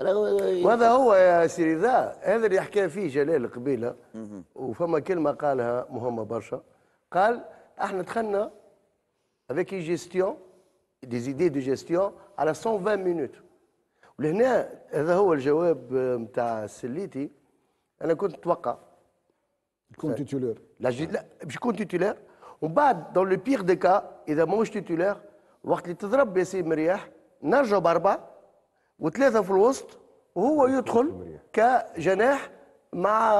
وهذا هو يا سيدي هذا اللي حكى فيه جلال قبيله. وفما كلمه قالها مهمه برشا، قال احنا دخلنا افيك جيستيون دي زيدي دو جيستيون على 120 مينوت. ولهنا هذا هو الجواب نتاع السليتي. انا كنت نتوقع يكون تيتولير، لا باش يكون تيتولير، ومن بعد دون لو بيغ دي كا اذا ماهوش تيتولير وقت اللي تضرب يا سي مرياح نرجعوا باربعه وثلاثه في الوسط، وهو يدخل كجناح مع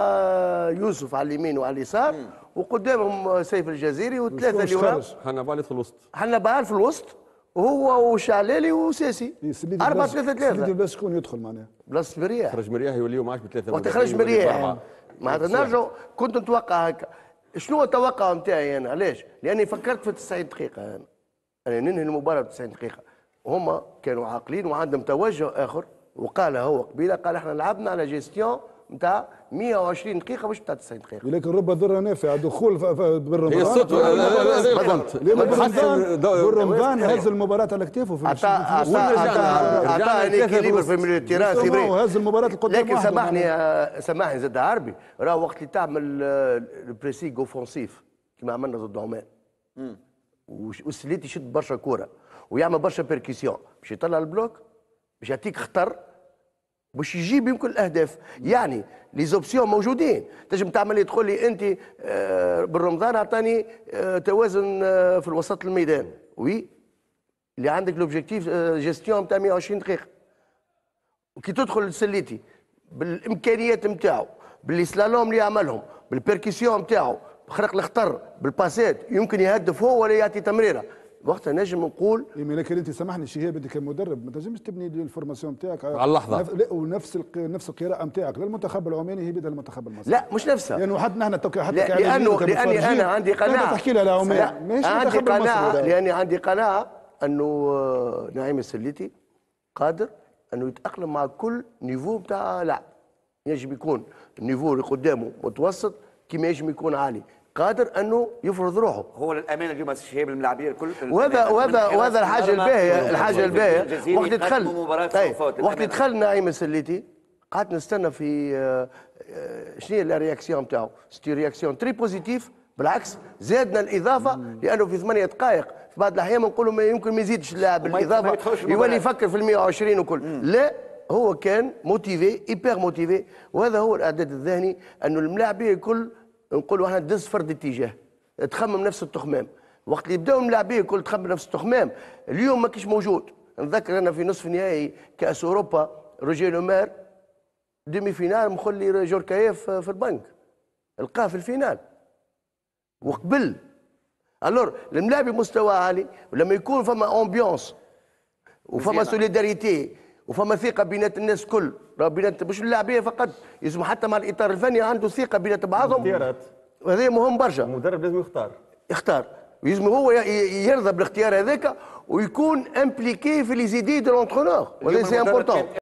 يوسف على اليمين وعلى اليسار وقدامهم سيف الجزيري والثلاثه اللي وراء حنبال في الوسط، وهو وشعلالي وساسي 4-3-3. بلاص شكون يدخل معناها؟ بلاص مرياح، خرج مرياح يوليو معاش بثلاثه وقت خرج مرياح. معناتها نرجعوا كنت نتوقع هكا. شنو التوقع نتاعي انا؟ علاش؟ لاني فكرت في 90 دقيقه، انا ننهي المباراه ب 90 دقيقه. هما كانوا عاقلين وعندهم توجه اخر، وقال هو قبيله قال احنا لعبنا على جيستيون نتاع 120 دقيقه مش نتاع 90 دقيقه. لكن ربما ضرها نافعه دخول بالرمضان. هي السطوه بالرمضان هز المباراه على كتافه في عطاها كليبر في الميليتيران سيبري، هز المباراه القدام. لكن سامحني زاد عربي، راه وقت اللي تعمل البريسينغ اوفونسيف كما عملنا ضد عمان والسليتي يشد برشا كوره ويعمل برشا بيركيسيون باش يطلع البلوك باش يعطيك خطر باش يجيب يمكن الاهداف. يعني لي زوبسيون موجودين، تنجم تعمل لي تقول لي انت بالرمضان اعطاني توازن في الوسط الميدان، وي اللي عندك لوبجيكتيف جيستيون نتاع 120 دقيقه. وكي تدخل للسليتي بالامكانيات نتاعو باللي سلالوم اللي يعملهم بالبيركيسيون نتاعو خرق الخطر بالباسات يمكن يهدف هو ولا يعطي تمريره، وقتها نجم نقول. لكن انت سامحني شهاب، انت كمدرب ما تنجمش تبني الفورماسيون نتاعك على اللحظه ونفس القراءه نتاعك للمنتخب العماني هي بدل المنتخب المصري. لا مش نفسها، لانه يعني حتى احنا لاني انا عندي قناعه تحكي لها العماني ماشي عندي قناعه، لاني عندي قناعه انه نعيم السليتي قادر انه يتاقلم مع كل نيفو نتاع لعب. يجب يكون النيفو اللي قدامه متوسط كما يجب يكون عالي، قادر انه يفرض روحه هو للامانه اليوم الشباب الملاعبين الكل. وهذا الحاجه الباهيه، الحاجه الباهيه وقت دخل وقت دخلنا نعيم السليتي قعدت نستنى في شنو هي الرياكسيون نتاعو. ستي رياكسيون تري بوزيتيف، بالعكس زادنا الاضافه لانه في 8 دقائق في بعض الاحيان نقولوا ما يمكن ما يزيدش اللاعب بالاضافه يولي يفكر في ال 120 وكل. لا هو كان موتيفي ايبر موتيفي، وهذا هو الاعداد الذهني انه الملاعبين الكل نقولوا احنا دز فرد اتجاه، تخمم نفس التخمام. وقت اللي يبداو الملاعبين الكل تخمم نفس التخمام، اليوم ما كاش موجود. نذكر انا في نصف نهائي كاس اوروبا روجيه لومار ديمي فينال مخلي جوركايف في البنك، لقاه في الفينال وقبل. الور الملاعبين مستوى عالي، ولما يكون فما امبيونس وفما سوليداريتي وفما ثقه بينات الناس كل، بينات مش اللاعبيه فقط، يسمو حتى مع الاطار الفني عنده ثقه بينات بعضهم. وهذا مهم برشا. المدرب لازم يختار ويلزم هو يرضى بالاختيار هذاك ويكون امبليكي في لي زيدي دو لونترونور، وهذا سي امبورتون.